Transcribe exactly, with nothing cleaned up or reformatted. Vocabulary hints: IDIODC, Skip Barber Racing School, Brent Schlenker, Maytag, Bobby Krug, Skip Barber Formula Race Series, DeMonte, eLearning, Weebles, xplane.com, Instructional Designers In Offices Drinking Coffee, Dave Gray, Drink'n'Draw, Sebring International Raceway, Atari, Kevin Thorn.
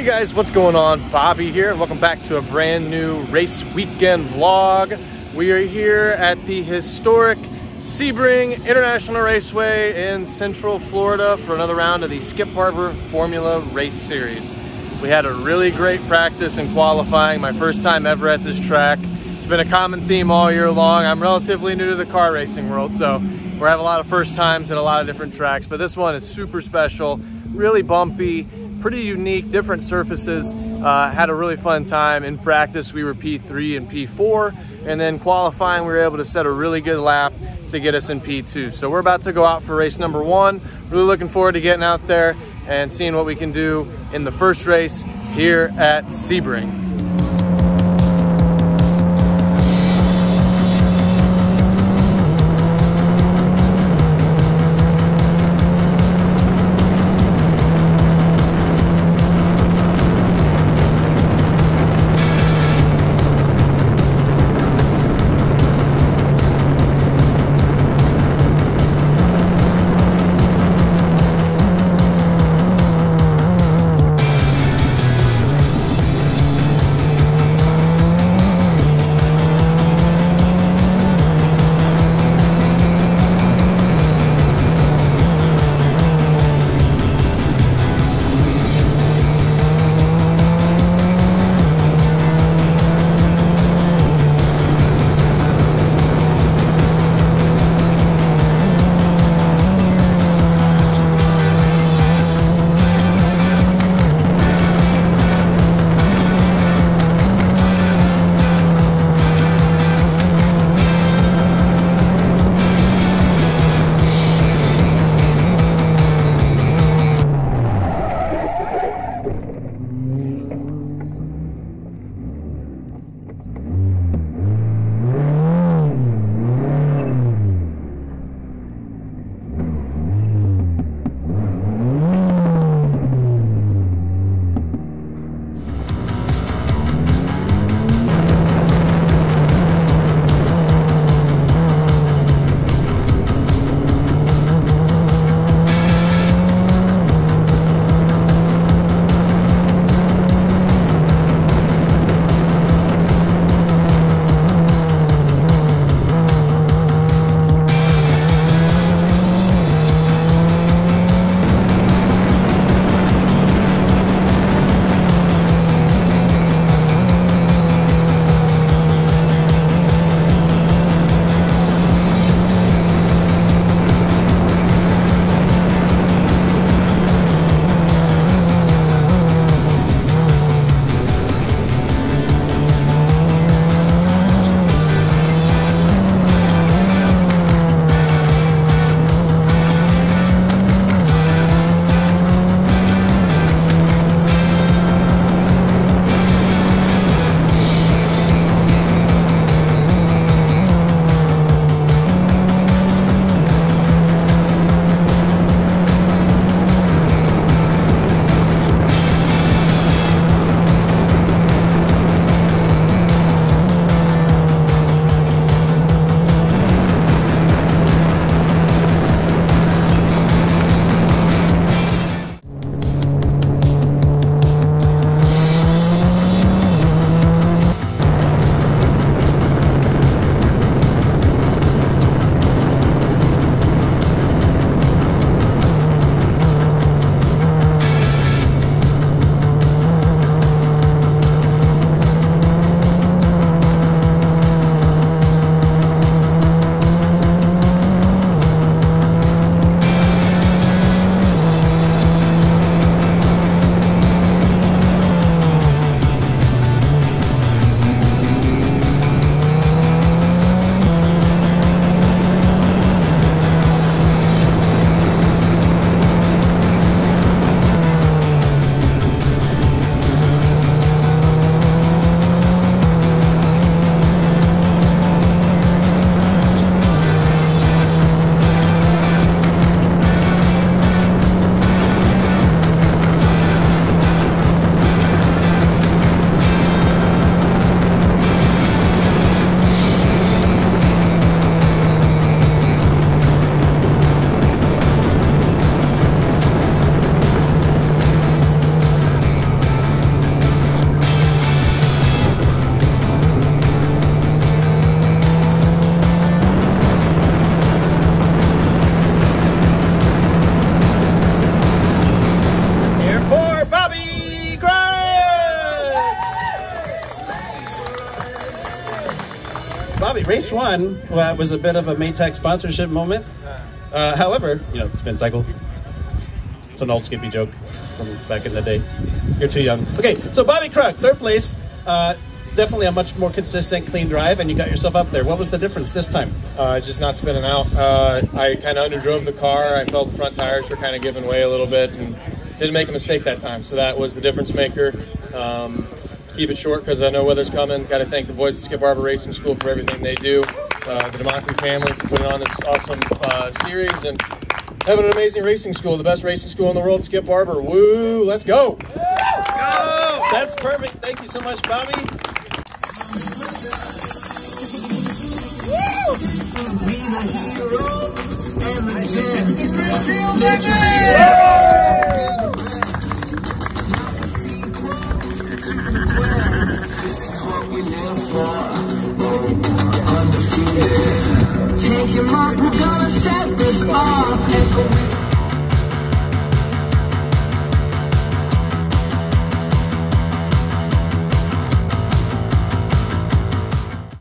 Hey guys, what's going on? Bobby here, and welcome back to a brand new race weekend vlog. We are here at the historic Sebring International Raceway in Central Florida for another round of the Skip Barber Formula Race Series. We had a really great practice in qualifying, my first time ever at this track. It's been a common theme all year long. I'm relatively new to the car racing world, so we have a lot of first times at a lot of different tracks, but this one is super special, really bumpy, pretty unique, different surfaces. Uh, had a really fun time. In practice, we were P three and P four, and then qualifying, we were able to set a really good lap to get us in P two. So we're about to go out for race number one. Really looking forward to getting out there and seeing what we can do in the first race here at Sebring. race one well, was a bit of a Maytag sponsorship moment. Uh, however, you know, spin cycle. It's an old Skippy joke from back in the day. You're too young. Okay, so Bobby Krug, third place. Uh, definitely a much more consistent, clean drive, and you got yourself up there. What was the difference this time? Uh, just not spinning out. Uh, I kind of underdrove the car. I felt the front tires were kind of giving way a little bit, and didn't make a mistake that time. So that was the difference maker. Um, keep it short because I know weather's coming. Got to thank the boys at Skip Barber Racing School for everything they do. Uh, the DeMonte family for putting on this awesome uh, series and having an amazing racing school, the best racing school in the world, Skip Barber. Woo! Let's go! Go! That's perfect. Thank you so much, Bobby. We the heroes and the gems. This is what we live for. Undefeated. Taking mark, we're gonna set this off.